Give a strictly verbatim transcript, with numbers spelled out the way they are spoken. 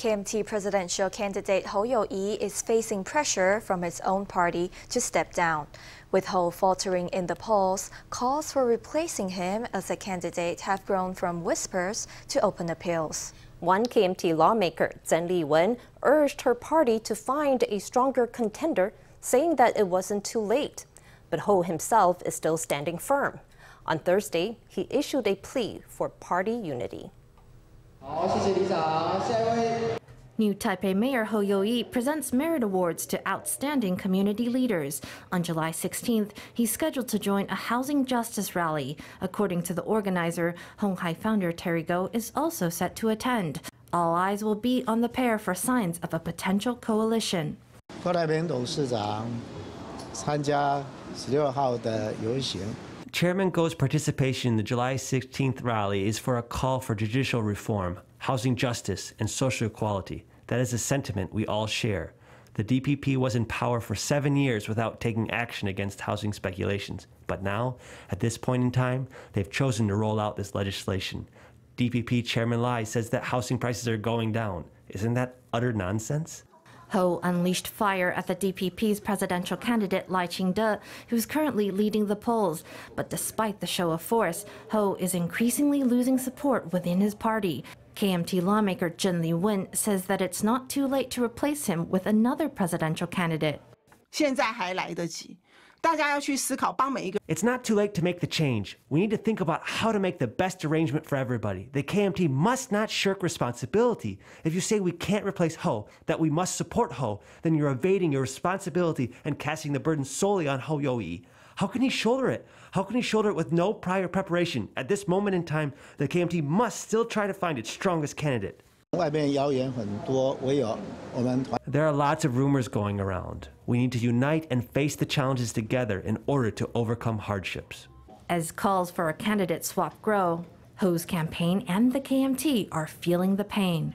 K M T presidential candidate Hou Yu-ih is facing pressure from his own party to step down, with Hou faltering in the polls. Calls for replacing him as a candidate have grown from whispers to open appeals. One K M T lawmaker, Cheng Li-wun, urged her party to find a stronger contender, saying that it wasn't too late. But Hou himself is still standing firm. On Thursday, he issued a plea for party unity. New Taipei Mayor Hou Yu-ih presents merit awards to outstanding community leaders. On July sixteenth, he's scheduled to join a housing justice rally. According to the organizer, Hon Hai founder Terry Gou is also set to attend. All eyes will be on the pair for signs of a potential coalition. Chairman Gou's participation in the July sixteenth rally is for a call for judicial reform, housing justice, and social equality. That is a sentiment we all share. The D P P was in power for seven years without taking action against housing speculations. But now, at this point in time, they've chosen to roll out this legislation. D P P Chairman Lai says that housing prices are going down. Isn't that utter nonsense? Hou unleashed fire at the D P P's presidential candidate Lai Ching-te, who's currently leading the polls. But despite the show of force, Hou is increasingly losing support within his party. K M T lawmaker Cheng Li-wun says that it's not too late to replace him with another presidential candidate. It's not too late to make the change. We need to think about how to make the best arrangement for everybody. The K M T must not shirk responsibility. If you say we can't replace Hou, that we must support Hou, then you're evading your responsibility and casting the burden solely on Hou Yu-ih. How can he shoulder it? How can he shoulder it with no prior preparation? At this moment in time, the K M T must still try to find its strongest candidate. There are lots of rumors going around. We need to unite and face the challenges together in order to overcome hardships. As calls for a candidate swap grow, Hou's campaign and the K M T are feeling the pain.